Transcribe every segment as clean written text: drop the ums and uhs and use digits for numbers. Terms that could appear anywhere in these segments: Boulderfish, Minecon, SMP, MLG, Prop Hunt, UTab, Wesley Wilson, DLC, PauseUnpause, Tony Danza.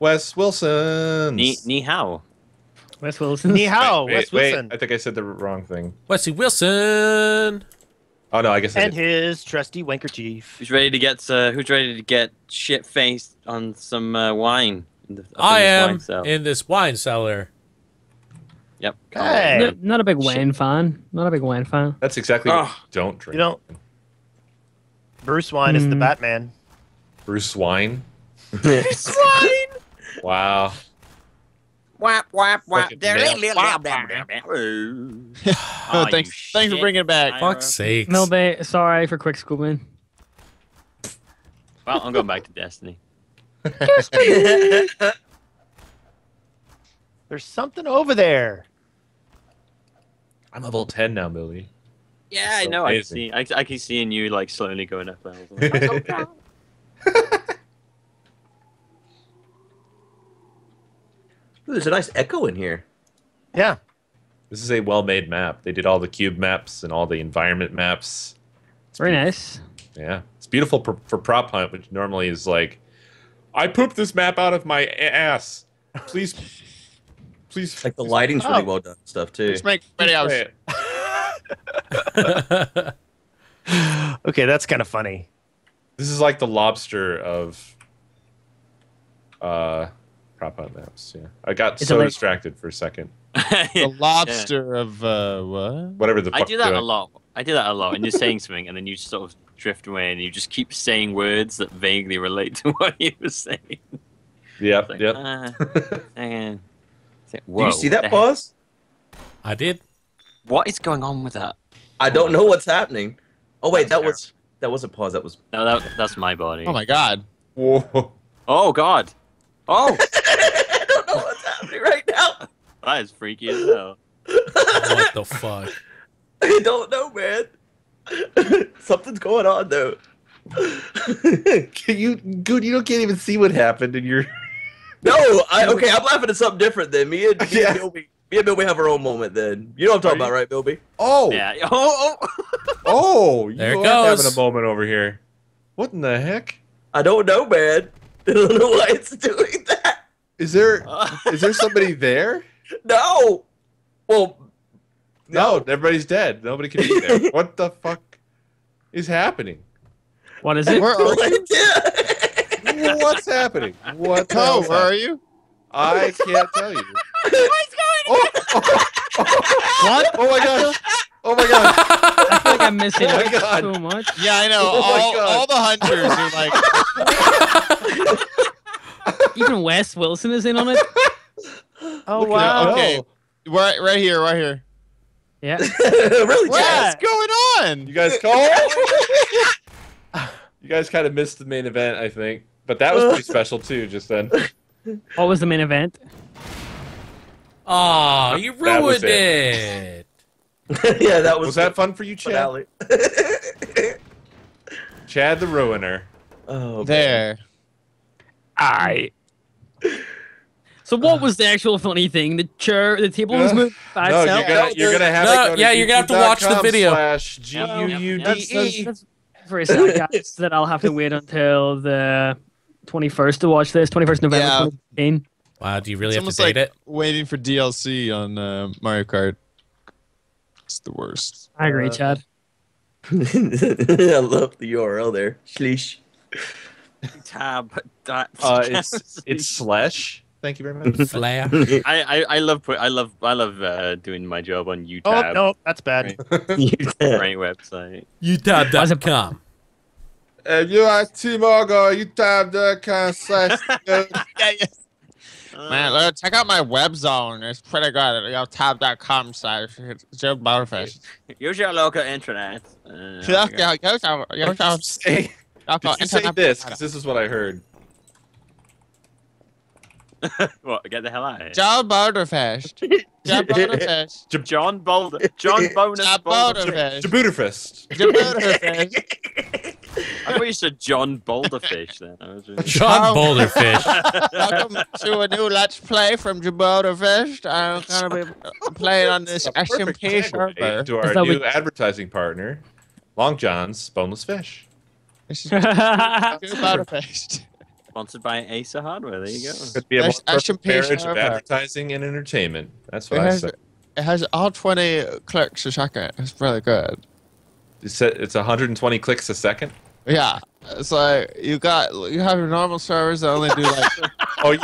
Wes Wilson. Ni hao. Wes Wilson. Ni hao. Wes Wilson. Wait, I think I said the wrong thing. Wesley Wilson. Oh no, I guess. And his trusty handkerchief. Who's ready to get? Who's ready to get shit faced on some wine? I am in this wine cellar. Yep. Hey. Oh, not a big wine fan. Not a big wine fan. That's exactly what you don't drink. You don't. Bruce Wayne is the Batman. Bruce Wayne. Bruce Wayne. Wow. Wap wap wap. Oh, thanks for bringing it back. Fuck's sake. Milbay, sorry for quick scooping. Well, I'm going back to Destiny. Destiny. There's something over there. I'm level 10 now, Billy. Yeah, I know. Amazing. I keep seeing you like slowly going up levels. I'm so proud. Ooh, there's a nice echo in here. Yeah. This is a well-made map. They did all the cube maps and all the environment maps. It's very nice. Yeah. It's beautiful for Prop Hunt, which normally is like, I pooped this map out of my ass. Please. Please. Like the lighting's really well done stuff, too. Let's make it. Okay, that's kind of funny. This is like the lobster of Prop Hunt maps. Yeah, I got so distracted for a second. The lobster of what? Whatever the fuck. I do that a lot. I do that a lot. And you're saying something, and then you sort of drift away, and you just keep saying words that vaguely relate to what you were saying. Yeah. Like, yep. And like, did you see that pause? I did. What is going on with that? I don't know what's happening. Oh wait, that was a pause. That was no, that's my body. Oh my god. Whoa. Oh god. Oh. I don't know what's happening right now. That is freaky as hell. What the fuck? I don't know, man. Something's going on though. Dude, you can't even see what happened, and you're. No, okay. I'm laughing at something different than me and Bilby. Me and Bilby have our own moment then. You know what I'm talking about, right, Bilby? Oh! Yeah. Oh, you there it goes. Having a moment over here. What in the heck? I don't know, man. I don't know why it's doing that. Is there somebody there? No! Well... No, everybody's dead. Nobody can be there. What the fuck is happening? What is it? Where are you? What's happening? What? Oh, where are you? I can't tell you. What's going on? What? Oh my gosh. Oh my gosh. I feel like I'm missing so much. Yeah, I know. Oh all the hunters are like... Even Wes Wilson is in on it? Oh, wow. Okay. Right here, right here. Yeah. Really, Chad? What's going on? You guys you guys kind of missed the main event, I think. But that was pretty special, too, just then. What was the main event? Oh, you ruined it. Yeah, that was. Was that fun for you, Chad? Chad the Ruiner. Oh, there. I. So what was the actual funny thing? The chair, the table was moved 5 seconds. You're gonna have to. Yeah, you're gonna have to watch the video. /GUUDE. That's very sad, guys. That I'll have to wait until the 21st to watch this. 21st November 2015. Wow, do you really have to date it? Waiting for DLC on Mario Kart. It's the worst. I agree, Chad. I love the URL there. Schleesh. It's slash. Thank you very much. Slash. I love doing my job on UTab. Oh no, that's bad. Great website. UTab.com. If you are Timor, go UTab.com/. Man, check out my web zone. It's pretty good. You know, tab.com/. Joe Butterfish. Use your local internet. Say this, because this is what I heard. What? Get the hell out of here. Joe Butterfish. Joe Butterfish. John Boulder. John Bonus Butterfish. Jabuterfist. Jabuterfist. I thought you said John Boulderfish then. John Boulderfish. Welcome to a new Let's Play from Boulderfish. I'm going to be playing on this SMP server. To our new advertising partner, Long John's Boneless Fish. This is Boulderfish. Sponsored by Asa Hardware. There you go. Could be a perfect marriage of advertising and entertainment. That's what I say. It has R20 clicks a second. It's really good. It's 120 clicks a second. Yeah, it's like you have your normal servers that only do like. Oh, you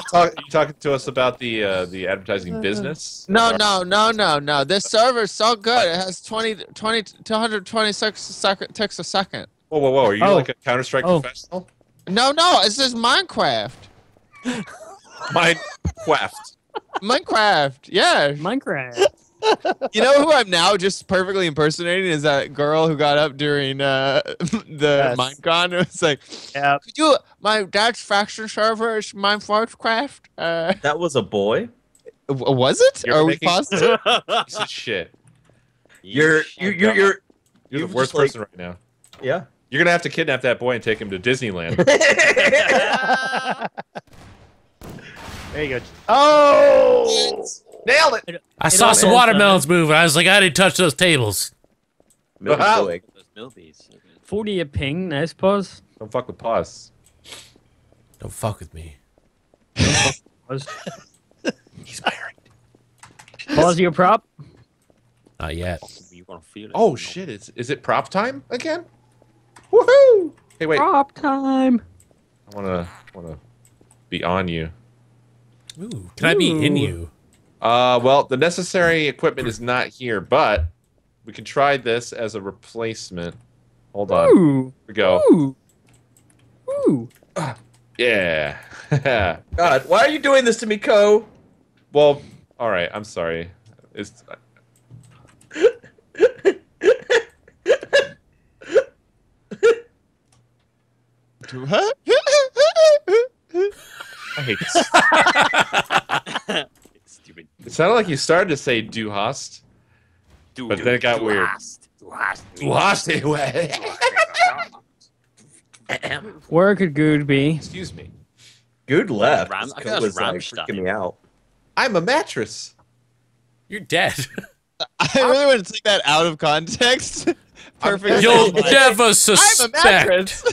talking to us about the advertising business? No. This server's so good. It has 226 ticks a second. Whoa! Are you like a Counter-Strike professional? No, it's just Minecraft. Minecraft, yeah. Minecraft. You know who I'm now just perfectly impersonating is that girl who got up during the Minecon. It was like, yep. Could you, my dad's faction server is Minecraft. That was a boy? Was it? You're we positive? Piece of shit. You're the worst person right now. Yeah. You're going to have to kidnap that boy and take him to Disneyland. There you go. Oh! Nailed it! I saw some watermelons move. I was like, I didn't touch those tables. Wow. 40 a ping, nice pause. Don't fuck with pause. Don't fuck with me. Don't fuck with pause. He's married. Pause your prop? Not yet. Oh, shit. Is it prop time again? Woohoo! Hey, wait. Prop time. I wanna be on you. Ooh, can I be in you? Well, the necessary equipment is not here, but we can try this as a replacement. Hold on. Here we go. Ooh. Yeah. God, why are you doing this to me, Co? Well, all right. I'm sorry. It's. What? I hate this. Stupid. It sounded like you started to say "du hast," but then it got weird. Du hast anyway. Where could Good be? Excuse me. Good left. It was freaking me out. I'm a mattress. You're dead. I really want to take that out of context. Perfect. You'll never suspect. I'm a mattress.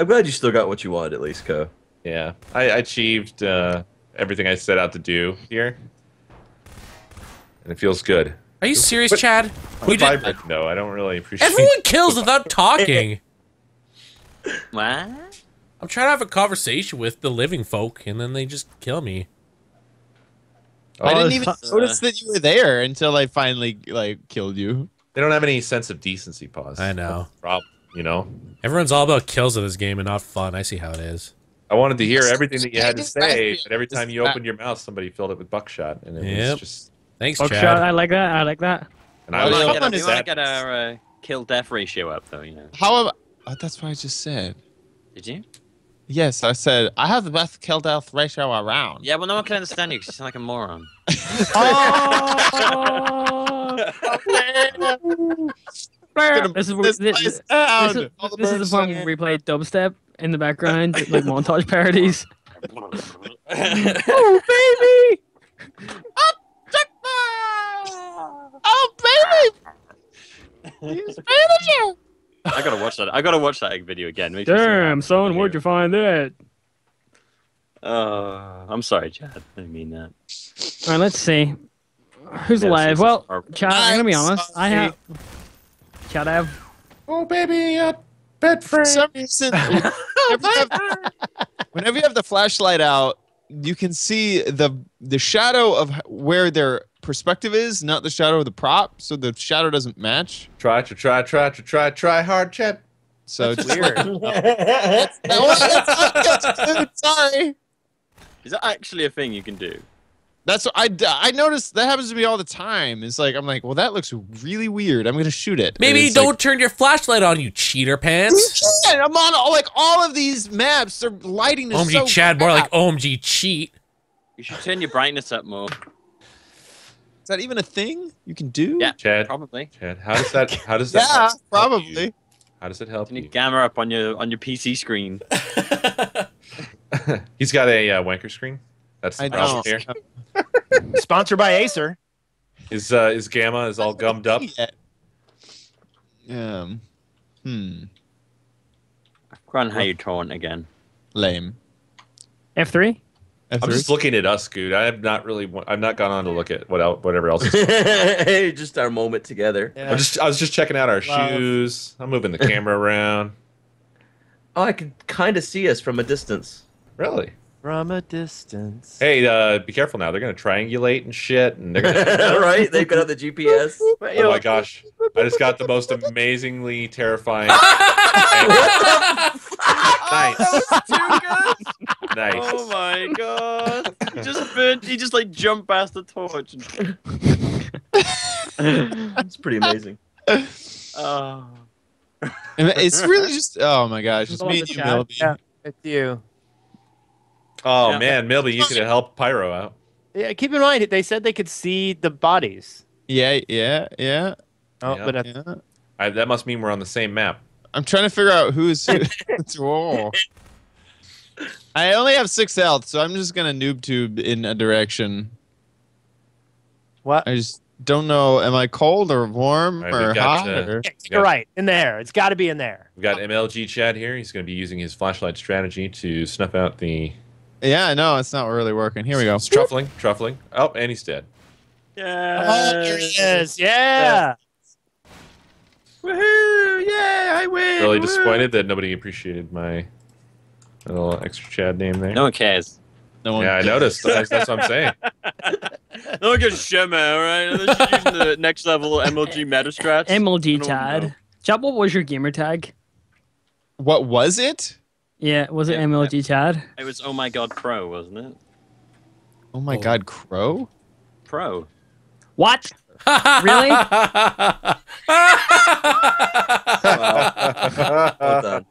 I'm glad you still got what you wanted, at least, Co. Yeah, I achieved everything I set out to do here, and it feels good. Are you serious, Chad? No, I don't really appreciate. Everyone kills without talking. What? I'm trying to have a conversation with the living folk, and then they just kill me. I didn't even notice that you were there until I finally like killed you. They don't have any sense of decency, pause. I know. That's the problem. You know, everyone's all about kills in this game and not fun. I see how it is. I wanted to hear everything that you had to say, but every time you opened your mouth, somebody filled it with buckshot, and it was just thanks, Chad. Buckshot, I like that. I like that. And I want to get our kill-death ratio up, though. You know. However, that's what I just said. Did you? Yes, I said I have the best kill-death ratio around. Yeah, well, no one can understand you because you sound like a moron. Oh. This is the fun where we play dubstep in the background, like montage parodies. Oh, baby! Oh, baby! I gotta watch that. I gotta watch that video again. Damn, son, where'd you find that? I'm sorry, Chad. I didn't mean that. All right, let's see. Who's alive? Well, Chad, I'm gonna be honest. I have. Chad, I have. Oh, baby, a bed frame. Whenever you have the flashlight out, you can see the shadow of where their perspective is, not the shadow of the prop, so the shadow doesn't match. Try hard, Chad. So it's weird. Sorry. Is that actually a thing you can do? That's what I noticed. That happens to me all the time. It's like, I'm like, well, that looks really weird. I'm going to shoot it. Maybe don't turn your flashlight on, you cheater pants. I'm on all of these maps. Their lighting is OMG so Chad, bad. More like OMG cheat. You should turn your brightness up more. Is that even a thing you can do? Yeah, Chad. Probably. Chad, how does that help you? Probably. How does it help you? Can you gamma up on your PC screen? He's got a wanker screen. That's the problem here. Sponsored by Acer. His gamma is all gummed up. Yeah. Hmm. Gran, how you torrent again? Lame. F3? F3? I'm just looking at us, Scoot. I've not gone on to look at whatever else is just our moment together. Yeah. I was just checking out our shoes. I'm moving the camera around. Oh, I can kind of see us from a distance. Really? From a distance. Hey, be careful now. They're going to triangulate and shit. And they're gonna right? They've got the GPS. Oh, my gosh. I just got the most amazingly terrifying... What the fuck? Nice. Oh, that was too good. Nice. Oh, my God. He just, like, jumped past the torch. It's pretty amazing. Oh. It's really just... Oh, my gosh. It's me and you, Melby. Yeah, it's you. Oh, yeah. Man, Milby, you could help Pyro out. Yeah, keep in mind, they said they could see the bodies. Yeah. Oh, yeah. But yeah. That must mean we're on the same map. I'm trying to figure out who's who. Whoa. I only have 6 health, so I'm just going to noob tube in a direction. What? I just don't know. Am I cold or warm or hot? You're right. In there. It's got to be in there. We've got MLG Chad here. He's going to be using his flashlight strategy to snuff out the... Yeah, no, it's not really working. Here we go. It's truffling. Oh, and he's dead. Yeah. Oh, there he is. Yeah. Woohoo! Yeah, I win. Really disappointed that nobody appreciated my little extra Chad name there. No one cares. No one cares. I noticed. That's what I'm saying. No one gives a shit, man. All right, let's just use the next level MLG meta strats. MLG Chad. Chad, what was your gamer tag? What was it? Yeah, was it MLG Chad? It was Oh My God Pro, wasn't it? Oh My God Crow? Pro. What? Really? Well done.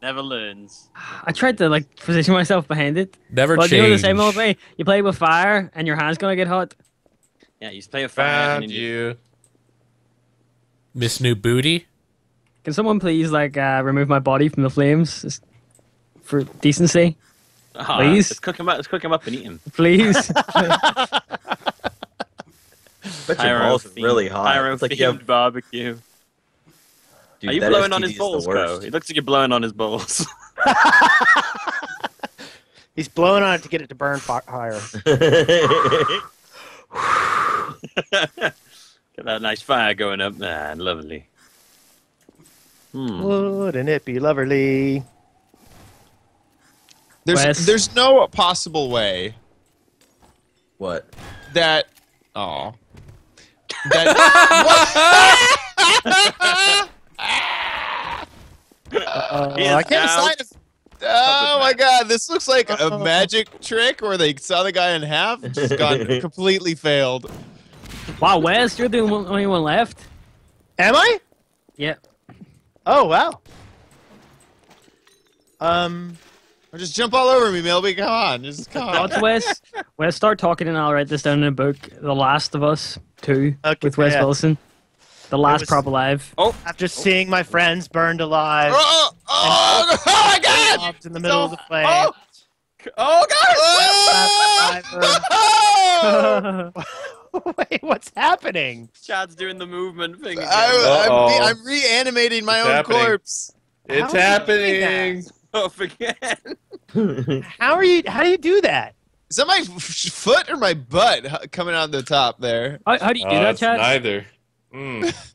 Never learns. I tried to like position myself behind it. Never change. You know the same old way. You play with fire and your hand's gonna get hot. Yeah, you just play with fire. Found and you. Miss New Booty. Can someone please like remove my body from the flames? Just for decency, please. Let's cook him up. Let's cook him up and eat him, please. But your balls are really hot. Pyro-themed barbecue. Dude, are you blowing on his balls, bro? It looks like you're blowing on his balls. He's blowing on it to get it to burn higher. Get that nice fire going up, man. Lovely. Wouldn't it be lovely? There's no possible way. What? That. Oh. That. What? I can't decide if. Oh my God! This looks like a magic trick where they saw the guy in half and just got completely failed. Wow, Wes, you're the only one left. Am I? Yeah. Oh wow. Or just jump all over me, Milby. Come on, just come on. Wes, start talking, and I'll write this down in a book. The Last of Us 2 with Wes Wilson. The last prop alive. Oh! After seeing my friends burned alive. Oh my God! In the middle of the flame. Oh God! Wait, what's happening? Chad's doing the movement thing. I'm reanimating my own corpse. It's happening. Off again. How do you do that? Is that my foot or my butt coming out the top there? How do you do that, Chad? Neither. Mm.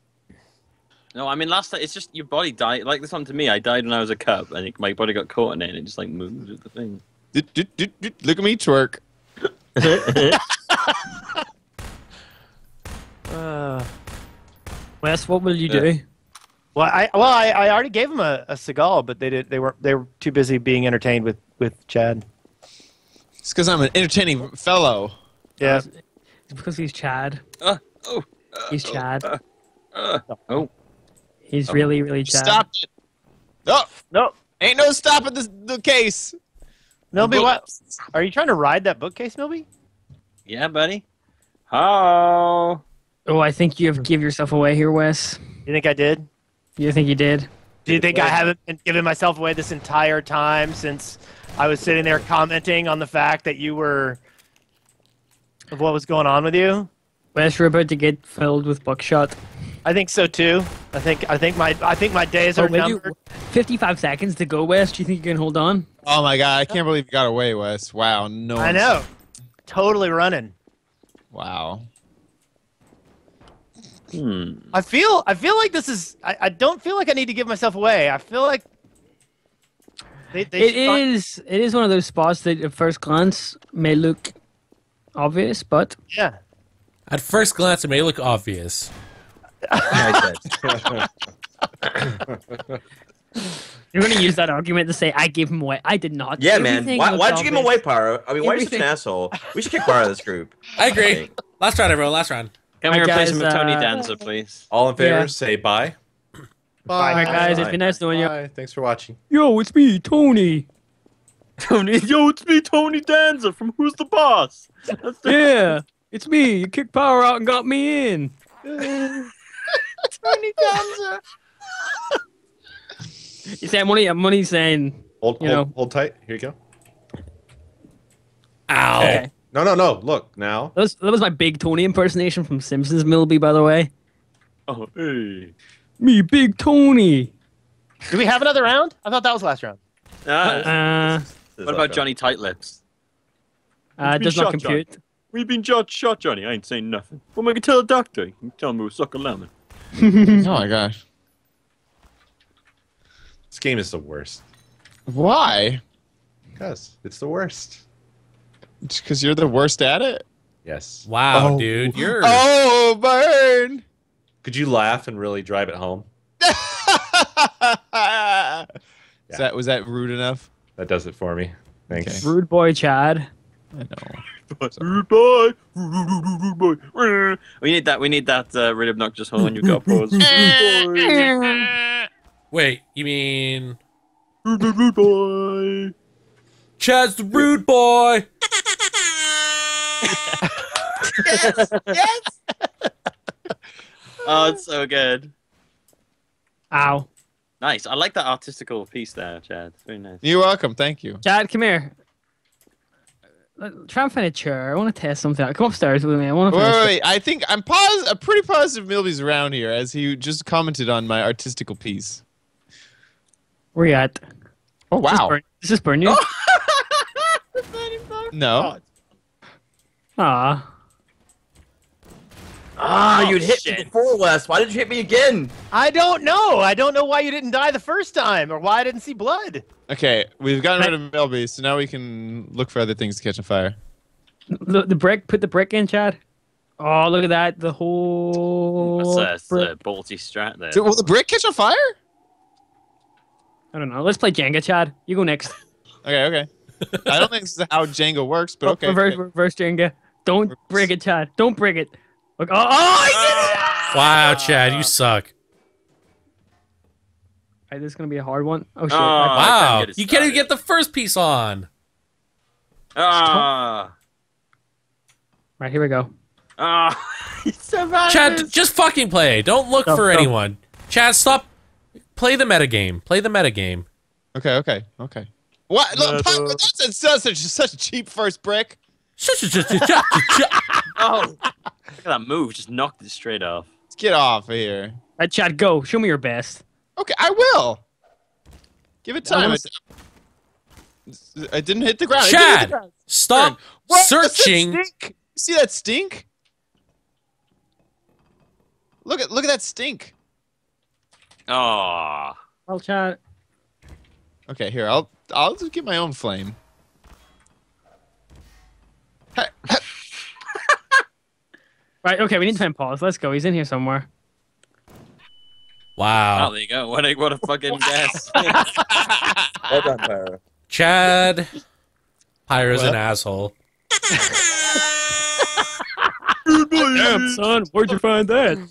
No, I mean last time it's just your body died. Like this one to me, I died when I was a cub, and my body got caught in it, and it just like moved with the thing. Look at me twerk. Wes, what will you do? Well, I already gave him a Seagal, but they were too busy being entertained with Chad. It's because I'm an entertaining fellow. Yeah, it's because he's Chad. He's Chad. He's really, really Chad. Stop it! No, ain't no stopping the case. Milby, what? Are you trying to ride that bookcase, Milby? Yeah, buddy. Oh. Oh, I think you have give yourself away here, Wes. You think I did? You think you did? Do you think I haven't been giving myself away this entire time since I was sitting there commenting on the fact that you were... of what was going on with you? Wes, we're about to get filled with buckshot. I think so too. I think my days are numbered. 55 seconds to go, Wes. Do you think you can hold on? Oh my God! I can't believe you got away, Wes. Wow. No. I know. Totally running. Wow. Hmm. I feel like this is. I don't feel like I need to give myself away. I feel like. It is one of those spots that at first glance may look obvious, but yeah. At first glance, it may look obvious. You're going to use that argument to say, I gave him away. I did not. Yeah, man. Why'd you give him away, Pyro? I mean, why are you such an asshole? We should kick Pyro out of this group. I agree. Last round, everyone. Last round. Can we replace him with Tony Danza, please? All in favor, say bye. Bye. Bye, guys. It's been nice knowing you. Bye. Thanks for watching. Yo, it's me, Tony. Yo, it's me, Tony Danza from Who's the Boss? That's the yeah. It's me. You kicked Power out and got me in. Tony Danza. You say I'm only saying. Hold tight. Here you go. Ow. Okay. No. Look now. That was my big Tony impersonation from Simpsons, Milby, by the way. Oh, hey. Me, big Tony. Do we have another round? I thought that was last round. What about Johnny Tight Lips? Does not compute. Johnny. We've been shot, Johnny. I ain't saying nothing. But we can tell the doctor. You can tell him we suck a lemon. Oh my gosh. This game is the worst. Why? Because it's the worst. Because you're the worst at it? Yes. Wow, dude. You're... Oh, burn! Could you laugh and really drive it home? Yeah. Was that rude enough? That does it for me. Thanks. Okay. Rude boy, Chad. I know. Rude boy. We need that really obnoxious hole in your gut pose. Wait, you mean rude boy? Chad's the rude boy. Yes. Oh, it's so good. Ow. Nice. I like that artistical piece there, Chad. It's very nice. You're welcome. Thank you. Chad, come here. Try and find a chair. I want to test something out. Come upstairs with me. I want to. Wait. I think I'm pretty positive Milby's around here, as he just commented on my artistical piece. Where you at? Oh wow! Does this burn you? Oh. No. Ah. Oh, you'd hit me before, Wes. Why did you hit me again? I don't know. I don't know why you didn't die the first time, or why I didn't see blood. Okay, we've gotten rid of Melby, so now we can look for other things to catch on fire. Look, put the brick in, Chad. Oh, look at that. The whole... That's a ballsy strat there. Dude, will the brick catch on fire? I don't know. Let's play Jenga, Chad. You go next. Okay. I don't think this is how Jenga works, but okay. Reverse Jenga. Don't break it, Chad. Don't break it. Oh, I did it! Wow, Chad, you suck. Right, this is going to be a hard one. Oh, shit. Wow. You can't even get the first piece on. Right, here we go. Chad, just fucking play. Don't look for anyone. Chad, stop. Play the metagame. Play the metagame. Okay. What? Look, Papa, that's such a cheap first brick. Oh. Look at that move. Just knocked it straight off. Let's get off of here. All right, Chad, go. Show me your best. Okay, I will. Give it time. I didn't hit the ground. Chad, stop searching. See that stink? Look at that stink. Oh. Well, Chad. Okay, here. I'll just get my own flame. Hey. Right, okay, we need to find Paul. Let's go. He's in here somewhere. Wow. Oh, there you go. What a fucking guess. Well done, Pyro. Chad. Pyro's an asshole. Damn, son. Where'd you find that?